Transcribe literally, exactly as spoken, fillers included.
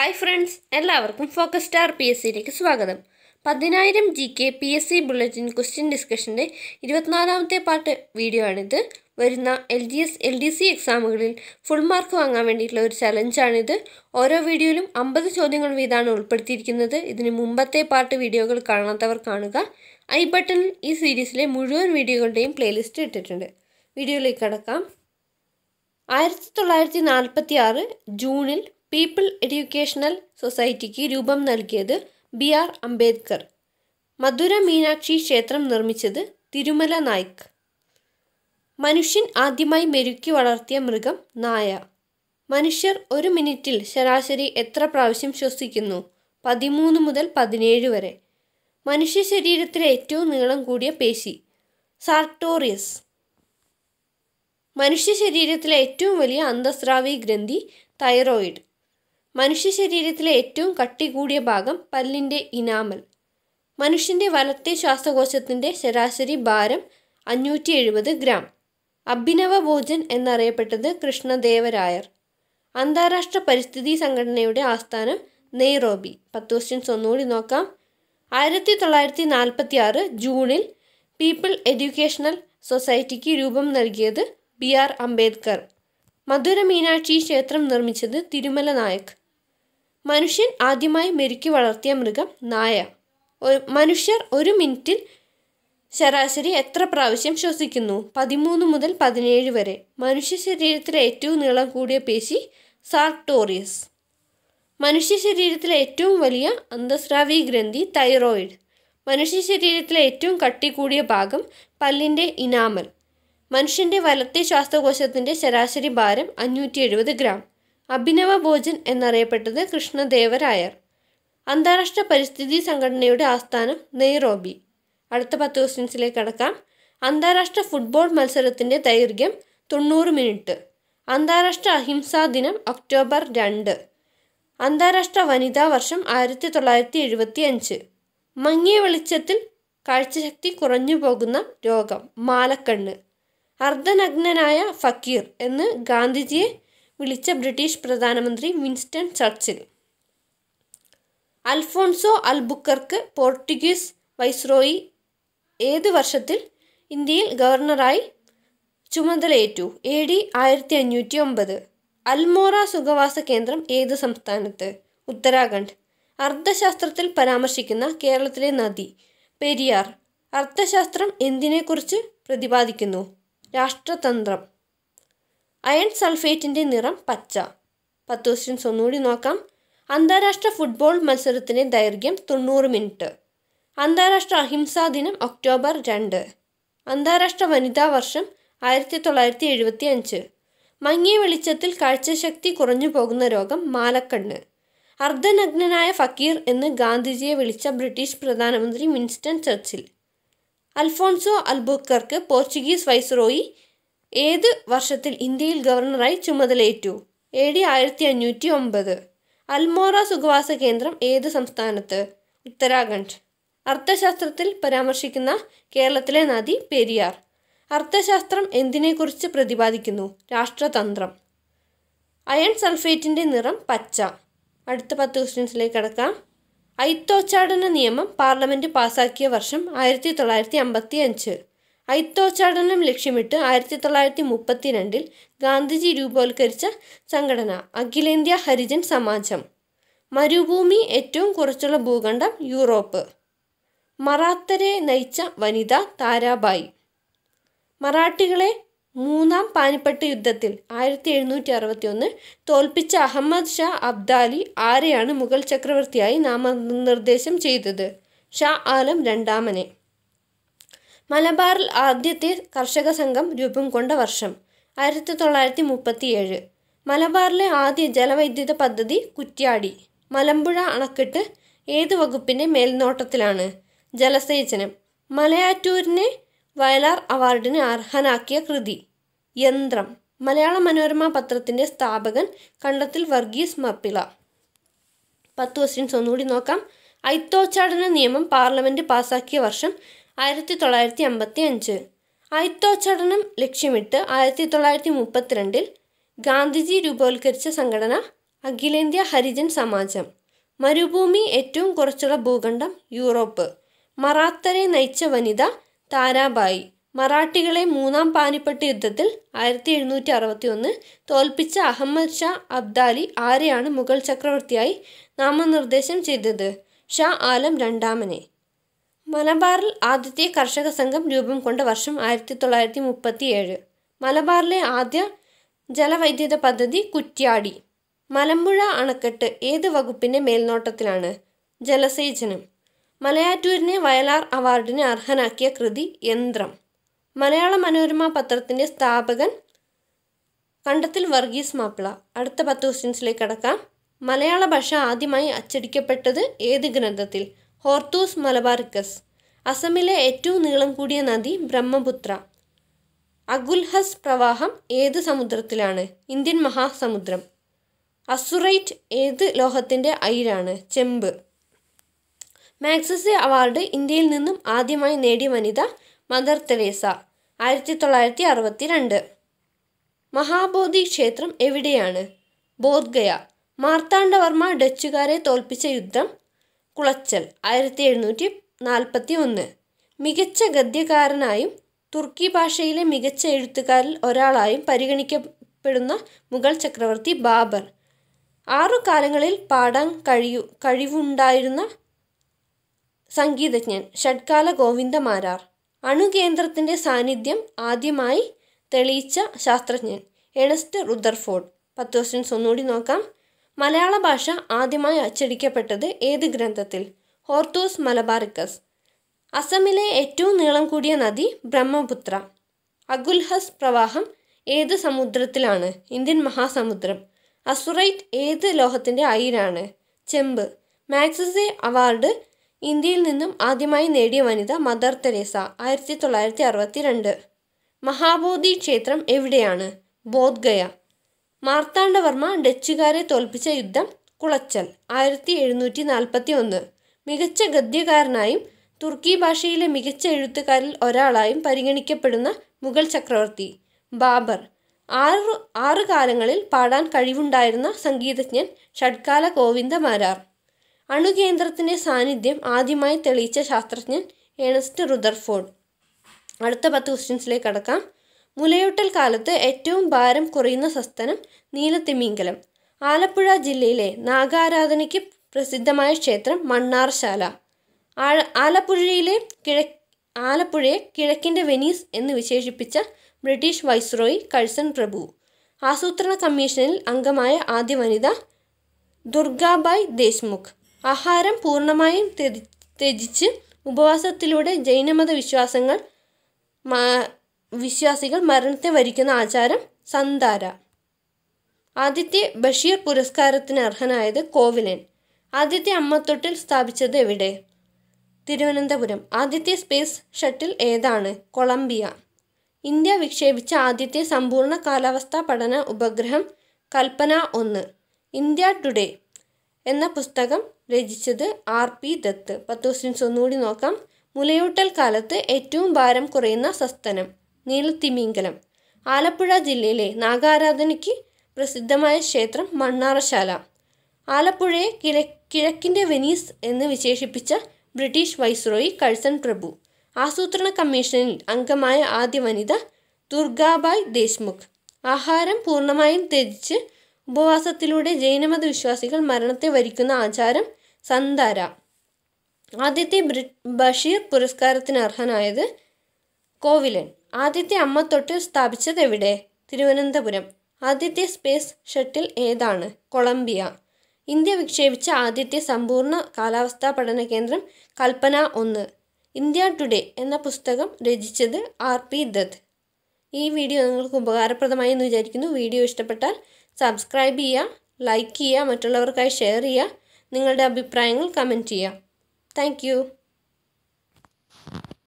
Hi friends, എല്ലാവർക്കും focus star P S സിയിലേക്ക് സ്വാഗതം. പതിനായിരം G K P S C bulletin question ഡിസ്കഷൻ്റെ ഇരുപത്തിനാലാമത്തെ പാർട്ട് വീഡിയോ ആണിത്. വരുന്ന L G S L D C എക്സാമുകളിൽ ഫുൾ മാർക്ക് വാങ്ങാൻ വേണ്ടിയിട്ടുള്ള ഒരു ചലഞ്ചാണിത്. ഓരോ വീഡിയോയിലും അമ്പത് ചോദ്യങ്ങൾ വീതമാണ് ഉൾപ്പെടുത്തിയിരിക്കുന്നത്. ഇതിന് മുമ്പത്തെ പാർട്ട് വീഡിയോകൾ കാണാത്തവർ കാണുക. ഐ ബട്ടണിൽ ഈ സീരീസിലെ മുഴുവൻ വീഡിയോകളുടെയും പ്ലേലിസ്റ്റ് ഇട്ടിട്ടുണ്ട്. വീഡിയോയിലേക്ക് കടക്കാം. ആയിരത്തി തൊള്ളായിരത്തി നാൽപ്പത്തി ആറ് ജൂണിൽ പീപ്പിൾ എഡ്യൂക്കേഷണൽ സൊസൈറ്റിക്ക് രൂപം നൽകിയത് ബി ആർ അംബേദ്കർ. മധുര മീനാക്ഷി ക്ഷേത്രം നിർമ്മിച്ചത് തിരുമല നായിക്. മനുഷ്യൻ ആദ്യമായി മെരുക്കി വളർത്തിയ മൃഗം നായ. മനുഷ്യർ ഒരു മിനിറ്റിൽ ശരാശരി എത്ര പ്രാവശ്യം ശ്വസിക്കുന്നു? പതിമൂന്ന് മുതൽ പതിനേഴ് വരെ. മനുഷ്യ ശരീരത്തിലെ ഏറ്റവും നീളം കൂടിയ പേശി സാർട്ടോറിയസ്. മനുഷ്യ ശരീരത്തിലെ ഏറ്റവും വലിയ അന്തസ്രാവി ഗ്രന്ഥി തൈറോയിഡ്. മനുഷ്യ ശരീരത്തിലെ ഏറ്റവും കട്ടി കൂടിയ ഭാഗം പല്ലിൻ്റെ ഇനാമൽ. മനുഷ്യൻ്റെ വലത്തെ ശ്വാസകോശത്തിൻ്റെ ശരാശരി ഭാരം അഞ്ഞൂറ്റി എഴുപത് ഗ്രാം. അഭിനവ ഭോജൻ എന്നറിയപ്പെട്ടത് കൃഷ്ണദേവരായർ. അന്താരാഷ്ട്ര പരിസ്ഥിതി സംഘടനയുടെ ആസ്ഥാനം നെയ്റോബി. പത്ത് ക്വസ്റ്റ്യൻസ് ഒന്നുകൂടി നോക്കാം. ആയിരത്തി തൊള്ളായിരത്തി നാൽപ്പത്തി ആറ് ജൂണിൽ പീപ്പിൾ എഡ്യൂക്കേഷണൽ സൊസൈറ്റിക്ക് രൂപം നൽകിയത് ബി ആർ അംബേദ്കർ. മധുര മീനാക്ഷി ക്ഷേത്രം നിർമ്മിച്ചത് തിരുമല നായക്. മനുഷ്യൻ ആദ്യമായി മെരുക്കി വളർത്തിയ മൃഗം നായ. മനുഷ്യർ ഒരു മിനിറ്റിൽ ശരാശരി എത്ര പ്രാവശ്യം ശ്വസിക്കുന്നു? പതിമൂന്ന് മുതൽ പതിനേഴ് വരെ. മനുഷ്യ ശരീരത്തിലെ ഏറ്റവും നീളം കൂടിയ പേശി സാർട്ടോറിയസ്. മനുഷ്യ ശരീരത്തിലെ ഏറ്റവും വലിയ അന്തസ്രാവി ഗ്രന്ഥി തൈറോയിഡ്. മനുഷ്യ ശരീരത്തിലെ ഏറ്റവും കട്ടി കൂടിയ ഭാഗം പല്ലിൻ്റെ ഇനാമൽ. മനുഷ്യൻ്റെ വലത്തെ ശ്വാസകോശത്തിൻ്റെ ശരാശരി ഭാരം അഞ്ഞൂറ്റി എഴുപത് ഗ്രാം. അഭിനവ ഭോജൻ എന്നറിയപ്പെട്ടത് കൃഷ്ണദേവരായർ. അന്താരാഷ്ട്ര പരിസ്ഥിതി സംഘടനയുടെ ആസ്ഥാനം നെയ്റോബി. അടുത്ത പത്ത് ക്വസ്റ്റ്യൻസിലേക്ക് കടക്കാം. അന്താരാഷ്ട്ര ഫുട്ബോൾ മത്സരത്തിൻ്റെ ദൈർഘ്യം തൊണ്ണൂറ് മിനിറ്റ്. അന്താരാഷ്ട്ര അഹിംസാ ദിനം ഒക്ടോബർ രണ്ട്. അന്താരാഷ്ട്ര വനിതാ വർഷം ആയിരത്തി തൊള്ളായിരത്തി എഴുപത്തി അഞ്ച്. മങ്ങിയ വെളിച്ചത്തിൽ കാഴ്ചശക്തി കുറഞ്ഞു പോകുന്ന രോഗം മാലക്കണ്ണ്. അർദ്ധനഗ്നനായ ഫക്കീർ എന്ന് ഗാന്ധിജിയെ വിളിച്ച ബ്രിട്ടീഷ് പ്രധാനമന്ത്രി Winston Churchill. Alfonso Albuquerque Portuguese viceroy ഏത് വർഷത്തിൽ ഇന്ത്യയിൽ ഗവർണറായി ചുമതലയേറ്റു? എ ഡി ആയിരത്തി അഞ്ഞൂറ്റി ഒമ്പത്. അൽമോറ സുഖവാസ കേന്ദ്രം ഏത് സംസ്ഥാനത്ത്? ഉത്തരാഖണ്ഡ്. അർത്ഥശാസ്ത്രത്തിൽ പരാമർശിക്കുന്ന കേരളത്തിലെ നദി പെരിയാർ. അർത്ഥശാസ്ത്രം എന്തിനെക്കുറിച്ച് പ്രതിപാദിക്കുന്നു? രാഷ്ട്രതന്ത്രം. അയൺ സൾഫേറ്റിൻ്റെ നിറം പച്ച. പത്ത് ക്വസ്റ്റ്യൻസ് ഒന്നുകൂടി നോക്കാം. അന്താരാഷ്ട്ര ഫുട്ബോൾ മത്സരത്തിൻ്റെ ദൈർഘ്യം തൊണ്ണൂറ് മിനിറ്റ്. അന്താരാഷ്ട്ര അഹിംസാ ദിനം ഒക്ടോബർ രണ്ട്. അന്താരാഷ്ട്ര വനിതാ വർഷം ആയിരത്തി തൊള്ളായിരത്തി എഴുപത്തി അഞ്ച്. മങ്ങിയ വെളിച്ചത്തിൽ കാഴ്ചശക്തി കുറഞ്ഞു പോകുന്ന രോഗം മാലക്കണ്ണ്. അർദ്ധനഗ്നനായ ഫക്കീർ എന്ന് ഗാന്ധിജിയെ വിളിച്ച ബ്രിട്ടീഷ് പ്രധാനമന്ത്രി Winston Churchill. Alfonso Albuquerque Portuguese viceroy ഏത് വർഷത്തിൽ ഇന്ത്യയിൽ ഗവർണറായി ചുമതലയേറ്റു? എ ഡി ആയിരത്തി അഞ്ഞൂറ്റി ഒമ്പത്. അൽമോറ സുഖവാസ കേന്ദ്രം ഏത് സംസ്ഥാനത്ത്? ഉത്തരാഖണ്ഡ്. അർത്ഥശാസ്ത്രത്തിൽ പരാമർശിക്കുന്ന കേരളത്തിലെ നദി പെരിയാർ. അർത്ഥശാസ്ത്രം എന്തിനെക്കുറിച്ച് പ്രതിപാദിക്കുന്നു? രാഷ്ട്രതന്ത്രം. അയൺ സൾഫേറ്റിൻ്റെ നിറം പച്ച. അടുത്ത പത്ത് ക്വസ്റ്റ്യൻസിലേക്ക് കടക്കാം. ഐത്തോച്ചാടന നിയമം പാർലമെൻറ്റ് പാസാക്കിയ വർഷം ആയിരത്തി തൊള്ളായിരത്തി അമ്പത്തി അഞ്ച്. ഐത്തോച്ചാടനം ലക്ഷ്യമിട്ട് ആയിരത്തി തൊള്ളായിരത്തി മുപ്പത്തി രണ്ടിൽ ഗാന്ധിജി രൂപവത്കരിച്ച സംഘടന അഖിലേന്ത്യാ ഹരിജൻ സമാജം. മരുഭൂമി ഏറ്റവും കുറച്ചുള്ള ഭൂഖണ്ഡം യൂറോപ്പ്. മറാത്തരെ നയിച്ച വനിത താരാബായി. മറാഠികളെ മൂന്നാം പാനിപ്പട്ട് യുദ്ധത്തിൽ ആയിരത്തി എഴുന്നൂറ്റി അറുപത്തി ഒന്ന് തോൽപ്പിച്ച അഹമ്മദ് ഷാ അബ്ദാലി ആരെയാണ് മുഗൾ ചക്രവർത്തിയായി നാമനിർദ്ദേശം ചെയ്തത്? ഷാ ആലം രണ്ടാമനെ. മലബാറിൽ ആദ്യത്തെ കർഷക സംഘം രൂപം കൊണ്ട വർഷം ആയിരത്തി തൊള്ളായിരത്തി മുപ്പത്തിയേഴ്. മലബാറിലെ ആദ്യ ജലവൈദ്യുത പദ്ധതി കുറ്റ്യാടി. മലമ്പുഴ അണക്കെട്ട് ഏത് വകുപ്പിൻ്റെ മേൽനോട്ടത്തിലാണ്? ജലസേചനം. മലയാറ്റൂരിനെ വയലാർ അവാർഡിന് അർഹനാക്കിയ കൃതി? യന്ത്രം. മലയാള മനോരമ പത്രത്തിൻ്റെ സ്ഥാപകൻ കണ്ടത്തിൽ വർഗീസ് മപ്പിള. പത്ത് ക്വസ്റ്റ്യൻസ് ഒന്നുകൂടി നോക്കാം. ഐത്തോച്ചാടന നിയമം പാർലമെൻറ്റ് പാസാക്കിയ വർഷം ആയിരത്തി തൊള്ളായിരത്തി അമ്പത്തി അഞ്ച്. ഐത്തോച്ചാടനം ലക്ഷ്യമിട്ട് ആയിരത്തി തൊള്ളായിരത്തി മുപ്പത്തിരണ്ടിൽ ഗാന്ധിജി രൂപവത്കരിച്ച സംഘടന അഖിലേന്ത്യാ ഹരിജൻ സമാജം. മരുഭൂമി ഏറ്റവും കുറച്ചുള്ള ഭൂഖണ്ഡം യൂറോപ്പ്. മറാത്തരെ നയിച്ച വനിത താരാബായി. മറാഠികളെ മൂന്നാം പാനിപ്പട്ട് യുദ്ധത്തിൽ ആയിരത്തി എഴുന്നൂറ്റി അറുപത്തി ഒന്ന് തോൽപ്പിച്ച അഹമ്മദ് ഷാ അബ്ദാലി ആരെയാണ് മുഗൾ ചക്രവർത്തിയായി നാമനിർദ്ദേശം ചെയ്തത്? ഷാ ആലം രണ്ടാമനെ. മലബാറിൽ ആദ്യത്തെ കർഷക സംഘം രൂപം കൊണ്ട വർഷം ആയിരത്തി തൊള്ളായിരത്തി മുപ്പത്തി ഏഴ്. മലബാറിലെ ആദ്യ ജലവൈദ്യുത പദ്ധതി കുറ്റ്യാടി. മലമ്പുഴ അണക്കെട്ട് ഏത് വകുപ്പിൻ്റെ മേൽനോട്ടത്തിലാണ്? ജലസേചനം. മലയാറ്റൂരിനെ വയലാർ അവാർഡിന് അർഹനാക്കിയ കൃതി യന്ത്രം. മലയാള മനോരമ പത്രത്തിൻ്റെ സ്ഥാപകൻ കണ്ടത്തിൽ വർഗീസ് മാപ്പിള. അടുത്ത പത്ത് ക്വസ്റ്റ്യൻസിലേക്ക് കടക്കാം. മലയാള ഭാഷ ആദ്യമായി അച്ചടിക്കപ്പെട്ടത് ഏത് ഗ്രന്ഥത്തിൽ? Hortus Malabaricus. അസമിലെ ഏറ്റവും നീളം കൂടിയ നദി ബ്രഹ്മപുത്ര. അഗുൽഹസ് പ്രവാഹം ഏത് സമുദ്രത്തിലാണ്? ഇന്ത്യൻ മഹാസമുദ്രം. അസുറൈറ്റ് ഏത് ലോഹത്തിൻ്റെ അയിരാണ്? ചെമ്പ്. മാഗ്സസേ അവാർഡ് ഇന്ത്യയിൽ നിന്നും ആദ്യമായി നേടിയ വനിത മദർ തെരേസ, ആയിരത്തി തൊള്ളായിരത്തി അറുപത്തി രണ്ട്. മഹാബോധി ക്ഷേത്രം എവിടെയാണ്? ബോധ് ഗയ. മാർത്താണ്ഡവർമ്മ ഡച്ചുകാരെ തോൽപ്പിച്ച യുദ്ധം കുളച്ചൽ, ആയിരത്തി എഴുന്നൂറ്റി നാൽപ്പത്തി ഒന്ന്. മികച്ച ഗദ്യകാരനായും തുർക്കി ഭാഷയിലെ മികച്ച എഴുത്തുകാരിൽ ഒരാളായും പരിഗണിക്കപ്പെടുന്ന മുഗൾ ചക്രവർത്തി ബാബർ. ആറു കാലങ്ങളിൽ പാടാൻ കഴിയു കഴിവുണ്ടായിരുന്ന സംഗീതജ്ഞൻ ഷഡ്കാല ഗോവിന്ദ മാരാർ. അണുകേന്ദ്രത്തിൻ്റെ സാന്നിധ്യം ആദ്യമായി തെളിയിച്ച ശാസ്ത്രജ്ഞൻ ഏണസ്റ്റ് റുദർഫോർഡ്. പത്ത് ക്വസ്റ്റ്യൻസ് ഒന്നുകൂടി നോക്കാം. മലയാള ഭാഷ ആദ്യമായി അച്ചടിക്കപ്പെട്ടത് ഏത് ഗ്രന്ഥത്തിൽ? Hortus Malabaricus. അസമിലെ ഏറ്റവും നീളം കൂടിയ നദി ബ്രഹ്മപുത്ര. അഗുൽഹസ് പ്രവാഹം ഏത് സമുദ്രത്തിലാണ്? ഇന്ത്യൻ മഹാസമുദ്രം. അസുറൈറ്റ് ഏത് ലോഹത്തിൻ്റെ അയിരാണ്? ചെമ്പ്. മാഗ്സസേ അവാർഡ് ഇന്ത്യയിൽ നിന്നും ആദ്യമായി നേടിയ വനിത മദർ തെരേസ, ആയിരത്തി തൊള്ളായിരത്തി അറുപത്തി രണ്ട്. മഹാബോധി ക്ഷേത്രം എവിടെയാണ്? ബോധ് ഗയ. മാർത്താണ്ഡവർമ്മ ഡച്ചുകാരെ തോൽപ്പിച്ച യുദ്ധം കുളച്ചൽ, ആയിരത്തി എഴുന്നൂറ്റി നാൽപ്പത്തി ഒന്ന്. മികച്ച ഗദ്യകാരനായും തുർക്കി ഭാഷയിലെ മികച്ച എഴുത്തുകാരിൽ ഒരാളായും പരിഗണിക്കപ്പെടുന്ന മുഗൾ ചക്രവർത്തി ബാബർ. ആറ് ആറ് കാലങ്ങളിൽ പാടാൻ കഴിവുണ്ടായിരുന്ന സംഗീതജ്ഞൻ ഷഡ്കാല ഗോവിന്ദ മാരാർ. അണുകേന്ദ്രത്തിൻ്റെ സാന്നിധ്യം ആദ്യമായി തെളിയിച്ച ശാസ്ത്രജ്ഞൻ ഏണസ്റ്റ് റുദർഫോർഡ്. അടുത്ത പത്ത് ക്വസ്റ്റ്യൻസിലേക്ക് കടക്കാം. മുലയൂട്ടൽ കാലത്ത് ഏറ്റവും ഭാരം കുറയുന്ന സസ്തനം നീലത്തിമിംഗലം. ആലപ്പുഴ ജില്ലയിലെ നാഗാരാധനയ്ക്ക് പ്രസിദ്ധമായ ക്ഷേത്രം മണ്ണാർശാല. ആലപ്പുഴയിലെ കിഴ ആലപ്പുഴയെ കിഴക്കിൻ്റെ വെനീസ് എന്ന് വിശേഷിപ്പിച്ച ബ്രിട്ടീഷ് വൈസ്രോയി കഴ്സൺ പ്രഭു. ആസൂത്രണ കമ്മീഷനിൽ അംഗമായ ആദ്യ വനിത ദുർഗാബായ് ദേശ്മുഖ്. ആഹാരം പൂർണ്ണമായും ത്യജിച്ച് ഉപവാസത്തിലൂടെ ജൈനമത വിശ്വാസങ്ങൾ വിശ്വാസികൾ മരണത്തെ വരിക്കുന്ന ആചാരം സന്താര. ആദ്യത്തെ ബഷീർ പുരസ്കാരത്തിന് അർഹനായത് കോവിലൻ. ആദ്യത്തെ അമ്മത്തൊട്ടിൽ സ്ഥാപിച്ചത് എവിടെ? തിരുവനന്തപുരം. ആദ്യത്തെ സ്പേസ് ഷട്ടിൽ ഏതാണ്? കൊളംബിയ. ഇന്ത്യ വിക്ഷേപിച്ച ആദ്യത്തെ സമ്പൂർണ്ണ കാലാവസ്ഥാ പഠന ഉപഗ്രഹം കൽപ്പന ഒന്ന്. ഇന്ത്യ ടുഡേ എന്ന പുസ്തകം രചിച്ചത് ആർ പി ദത്ത്. പത്ത് ക്വസ്റ്റ്യൻസ് ഒന്നുകൂടി നോക്കാം. മുലയൂട്ടൽ കാലത്ത് ഏറ്റവും ഭാരം കുറയുന്ന സസ്തനം നീലത്തിമിംഗലം. ആലപ്പുഴ ജില്ലയിലെ നാഗാരാധനയ്ക്ക് പ്രസിദ്ധമായ ക്ഷേത്രം മണ്ണാറശാല. ആലപ്പുഴയെ കിഴ കിഴക്കിൻ്റെ വെനീസ് എന്ന് വിശേഷിപ്പിച്ച ബ്രിട്ടീഷ് വൈസ്രോയി കഴ്സൺ പ്രഭു. ആസൂത്രണ കമ്മീഷനിൽ അംഗമായ ആദ്യ വനിത ദുർഗാബായ് ദേശ്മുഖ്. ആഹാരം പൂർണ്ണമായും ത്യജിച്ച് ഉപവാസത്തിലൂടെ ജൈനമത വിശ്വാസികൾ മരണത്തെ വരിക്കുന്ന ആചാരം സന്താര. ആദ്യത്തെ ബഷീർ പുരസ്കാരത്തിന് അർഹനായത് കോവിലൻ. ആദ്യത്തെ അമ്മത്തൊട്ടിൽ സ്ഥാപിച്ചത് എവിടെ? തിരുവനന്തപുരം. ആദ്യത്തെ സ്പേസ് ഷട്ടിൽ ഏതാണ്? കൊളംബിയ. ഇന്ത്യ വിക്ഷേപിച്ച ആദ്യത്തെ സമ്പൂർണ്ണ കാലാവസ്ഥാ പഠന കേന്ദ്രം കൽപ്പന ഒന്ന്. ഇന്ത്യ ടുഡേ എന്ന പുസ്തകം രചിച്ചത് ആർ പി ദത്ത്. ഈ വീഡിയോ നിങ്ങൾക്ക് ഉപകാരപ്രദമായി എന്ന് വിചാരിക്കുന്നു. വീഡിയോ ഇഷ്ടപ്പെട്ടാൽ സബ്സ്ക്രൈബ് ചെയ്യുക, ലൈക്ക് ചെയ്യുക, മറ്റുള്ളവർക്കായി ഷെയർ ചെയ്യുക. നിങ്ങളുടെ അഭിപ്രായങ്ങൾ കമൻറ്റ് ചെയ്യുക. Thank U.